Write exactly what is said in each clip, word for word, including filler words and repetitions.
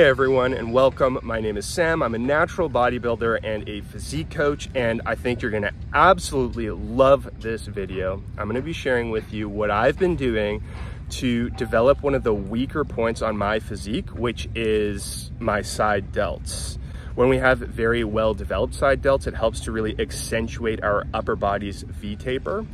Hey everyone and welcome. My name is Sam. I'm a natural bodybuilder and a physique coach, and I think you're going to absolutely love this video. I'm going to be sharing with you what I've been doing to develop one of the weaker points on my physique, which is my side delts. When we have very well developed side delts, it helps to really accentuate our upper body's V-taper.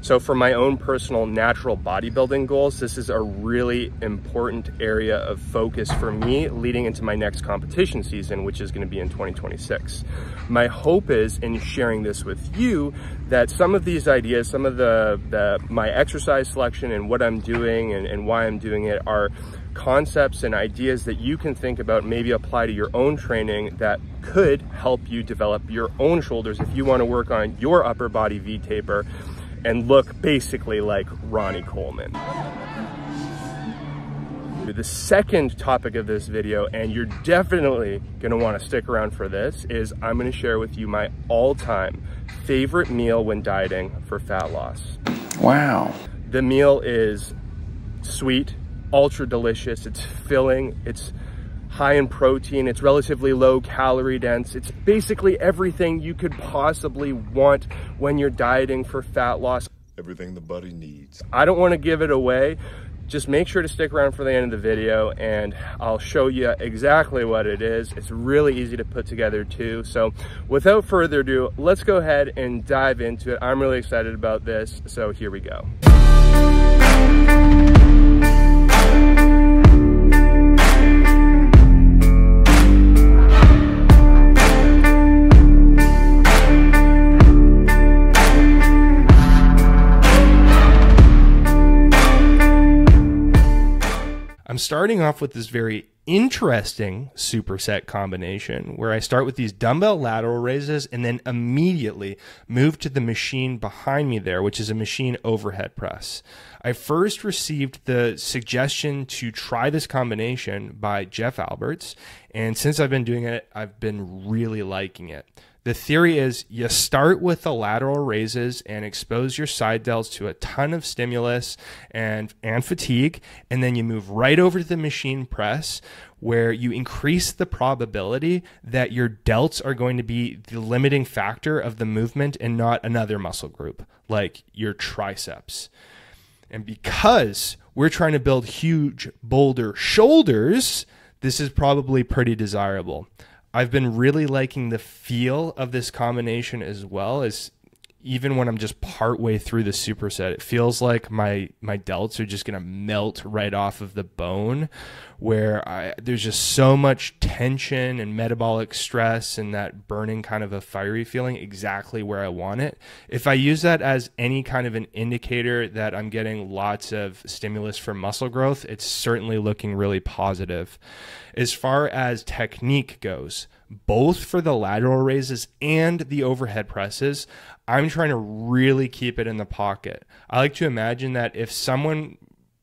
So for my own personal natural bodybuilding goals, this is a really important area of focus for me leading into my next competition season, which is going to be in twenty twenty-six. My hope is, in sharing this with you, that some of these ideas, some of the, the my exercise selection and what I'm doing and, and why I'm doing it are concepts and ideas that you can think about, maybe apply to your own training, that could help you develop your own shoulders if you want to work on your upper body V-taper and look basically like Ronnie Coleman. The second topic of this video, and you're definitely gonna wanna stick around for this, is I'm gonna share with you my all-time favorite meal when dieting for fat loss. Wow. The meal is sweet, ultra delicious, it's filling, it's high in protein, it's relatively low calorie dense. It's basically everything you could possibly want when you're dieting for fat loss. Everything the body needs. I don't want to give it away. Just make sure to stick around for the end of the video and I'll show you exactly what it is. It's really easy to put together too. So without further ado, let's go ahead and dive into it. I'm really excited about this. So here we go. I'm starting off with this very interesting superset combination where I start with these dumbbell lateral raises and then immediately move to the machine behind me there, which is a machine overhead press. I first received the suggestion to try this combination by Jeff Alberts, and since I've been doing it, I've been really liking it. The theory is you start with the lateral raises and expose your side delts to a ton of stimulus and, and fatigue, and then you move right over to the machine press, where you increase the probability that your delts are going to be the limiting factor of the movement and not another muscle group like your triceps. And because we're trying to build huge, bolder shoulders, this is probably pretty desirable. I've been really liking the feel of this combination, as well as even when I'm just partway through the superset, it feels like my, my delts are just going to melt right off of the bone, where I, there's just so much tension and metabolic stress and that burning kind of a fiery feeling exactly where I want it. If I use that as any kind of an indicator that I'm getting lots of stimulus for muscle growth, it's certainly looking really positive. As far as technique goes, both for the lateral raises and the overhead presses, I'm trying to really keep it in the pocket. I like to imagine that if someone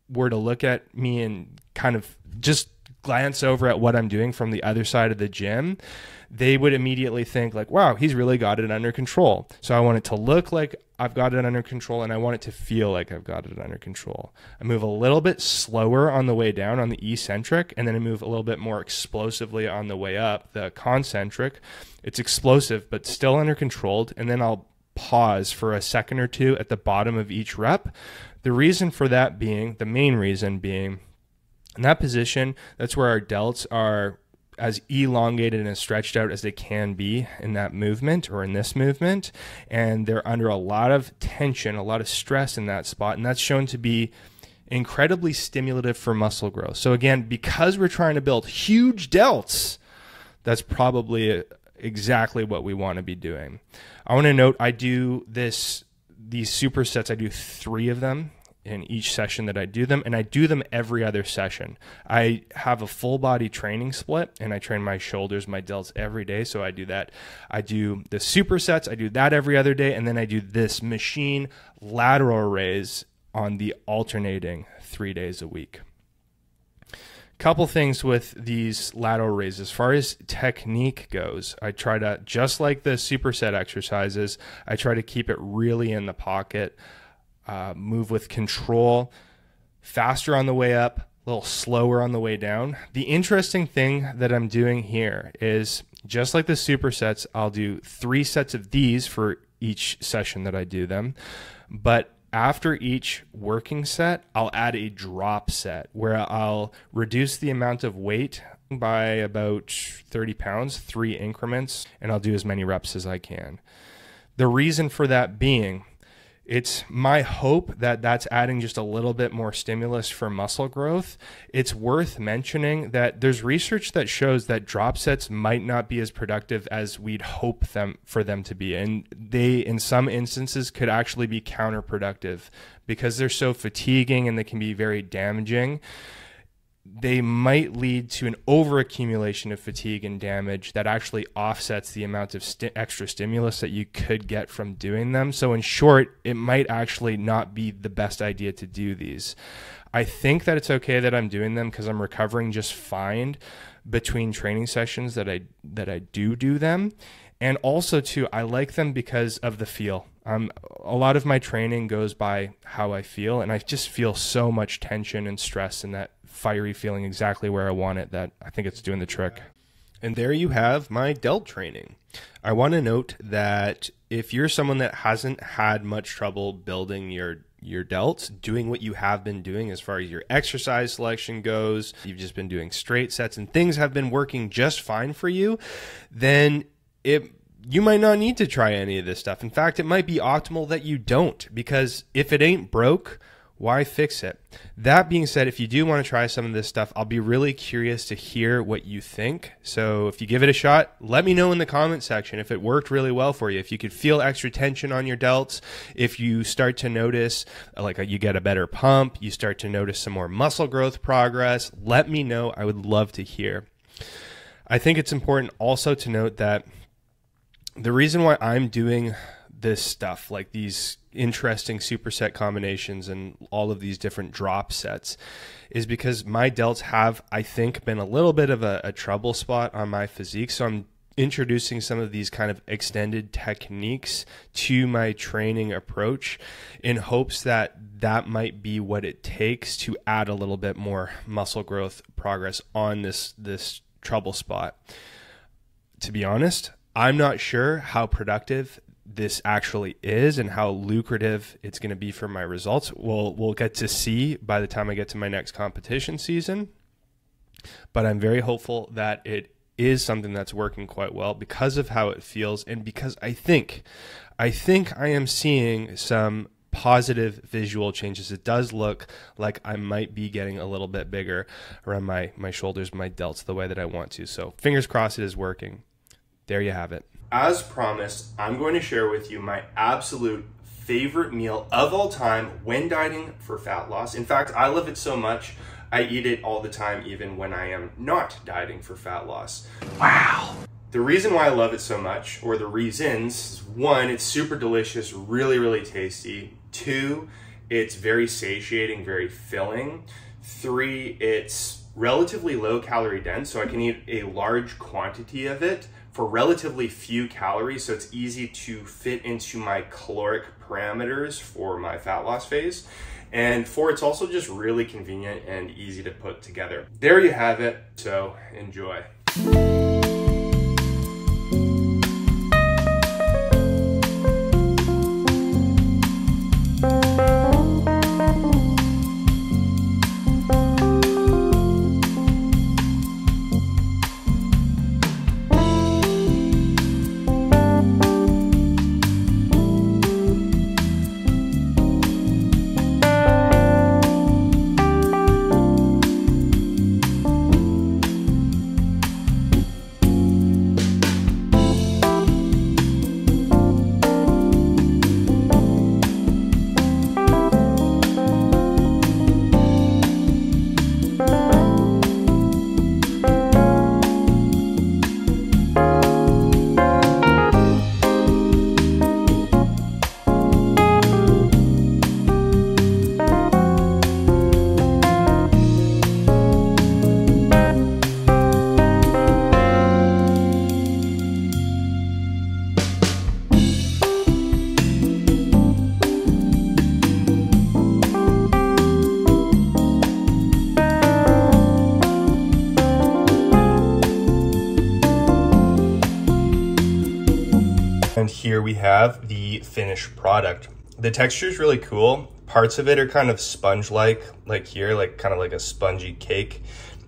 were to look at me and kind of just glance over at what I'm doing from the other side of the gym, they would immediately think like, wow, he's really got it under control. So I want it to look like I've got it under control, and I want it to feel like I've got it under control. I move a little bit slower on the way down on the eccentric, and then I move a little bit more explosively on the way up, the concentric. It's explosive, but still under controlled. And then I'll pause for a second or two at the bottom of each rep. The reason for that being, the main reason being, in that position, that's where our delts are as elongated and as stretched out as they can be in that movement, or in this movement, and they're under a lot of tension, a lot of stress in that spot, and that's shown to be incredibly stimulative for muscle growth. So again, because we're trying to build huge delts, that's probably exactly what we want to be doing. I want to note, I do this, these supersets, I do three of them in each session that I do them, and I do them every other session. I have a full body training split, and I train my shoulders, my delts every day, so I do that. I do the supersets, I do that every other day, and then I do this machine lateral raise on the alternating three days a week. Couple things with these lateral raises. As far as technique goes, I try to, just like the superset exercises, I try to keep it really in the pocket. Uh, move with control, faster on the way up, a little slower on the way down. The interesting thing that I'm doing here is, just like the supersets, I'll do three sets of these for each session that I do them. But after each working set, I'll add a drop set where I'll reduce the amount of weight by about thirty pounds, three increments, and I'll do as many reps as I can. The reason for that being, it's my hope that that's adding just a little bit more stimulus for muscle growth. It's worth mentioning that there's research that shows that drop sets might not be as productive as we'd hope them for them to be. And they, in some instances, could actually be counterproductive because they're so fatiguing and they can be very damaging. They might lead to an overaccumulation of fatigue and damage that actually offsets the amount of sti- extra stimulus that you could get from doing them. So in short, it might actually not be the best idea to do these. I think that it's okay that I'm doing them because I'm recovering just fine between training sessions that I, that I do do them. And also too, I like them because of the feel. Um, a lot of my training goes by how I feel, and I just feel so much tension and stress in that fiery feeling exactly where I want it that I think it's doing the trick. And there you have my delt training. I want to note that if you're someone that hasn't had much trouble building your your delts, doing what you have been doing as far as your exercise selection goes, you've just been doing straight sets and things have been working just fine for you, then it you might not need to try any of this stuff. In fact, it might be optimal that you don't, because if it ain't broke, why fix it? That being said, if you do want to try some of this stuff, I'll be really curious to hear what you think. So if you give it a shot, let me know in the comment section if it worked really well for you, if you could feel extra tension on your delts, if you start to notice like you get a better pump, you start to notice some more muscle growth progress. Let me know. I would love to hear. I think it's important also to note that the reason why I'm doing this stuff, like these interesting superset combinations and all of these different drop sets, is because my delts have, I think, been a little bit of a, a trouble spot on my physique. So I'm introducing some of these kind of extended techniques to my training approach in hopes that that might be what it takes to add a little bit more muscle growth progress on this, this trouble spot. To be honest, I'm not sure how productive this actually is and how lucrative it's going to be for my results. We'll, we'll get to see by the time I get to my next competition season, but I'm very hopeful that it is something that's working quite well because of how it feels. And because I think, I think I am seeing some positive visual changes. It does look like I might be getting a little bit bigger around my, my shoulders, my delts, the way that I want to. So fingers crossed it is working. There you have it. As promised, I'm going to share with you my absolute favorite meal of all time when dieting for fat loss. In fact, I love it so much, I eat it all the time, even when I am not dieting for fat loss. Wow. The reason why I love it so much, or the reasons, one, it's super delicious, really, really tasty. Two, it's very satiating, very filling. Three, it's relatively low calorie dense, so I can eat a large quantity of it for relatively few calories, so it's easy to fit into my caloric parameters for my fat loss phase. And four, it's also just really convenient and easy to put together. There you have it, so enjoy. And here we have the finished product. The texture is really cool. Parts of it are kind of sponge-like, like here, like kind of like a spongy cake.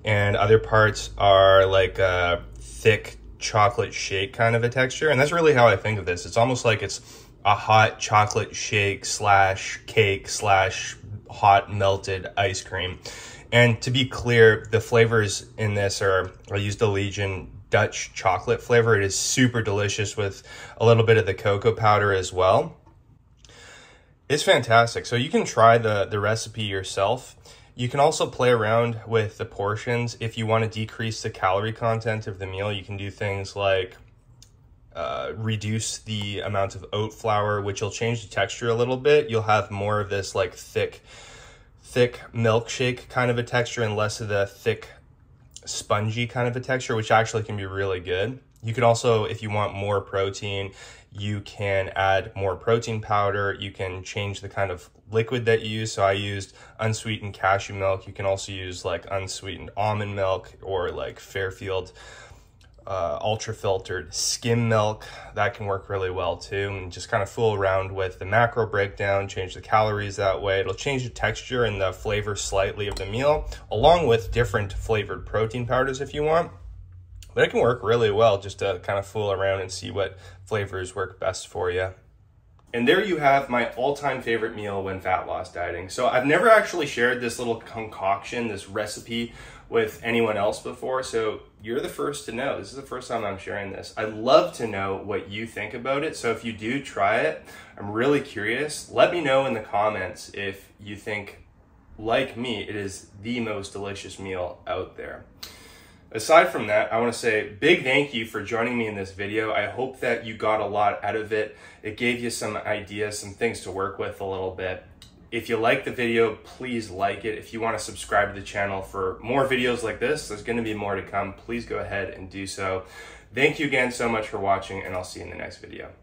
And other parts are like a thick chocolate shake kind of a texture. And that's really how I think of this. It's almost like it's a hot chocolate shake slash cake slash hot melted ice cream. And to be clear, the flavors in this are, I used the Legion Dutch chocolate flavor. It is super delicious with a little bit of the cocoa powder as well. It's fantastic. So you can try the, the recipe yourself. You can also play around with the portions. If you want to decrease the calorie content of the meal, you can do things like uh, reduce the amount of oat flour, which will change the texture a little bit. You'll have more of this like thick, thick milkshake kind of a texture and less of the thick, spongy kind of a texture, which actually can be really good. You can also, if you want more protein, you can add more protein powder. You can change the kind of liquid that you use. So I used unsweetened cashew milk. You can also use like unsweetened almond milk or like Fairfield uh, ultra filtered skim milk. That can work really well too. And just kind of fool around with the macro breakdown, change the calories that way. It'll change the texture and the flavor slightly of the meal, along with different flavored protein powders if you want. But it can work really well just to kind of fool around and see what flavors work best for you. And there you have my all-time favorite meal when fat loss dieting. So I've never actually shared this little concoction, this recipe, with anyone else before. So you're the first to know. This is the first time I'm sharing this. I'd love to know what you think about it. So if you do try it, I'm really curious. Let me know in the comments if you think, like me, it is the most delicious meal out there. Aside from that, I want to say big thank you for joining me in this video. I hope that you got a lot out of it. It gave you some ideas, some things to work with a little bit. If you like the video, please like it. If you want to subscribe to the channel for more videos like this, there's going to be more to come. Please go ahead and do so. Thank you again so much for watching, and I'll see you in the next video.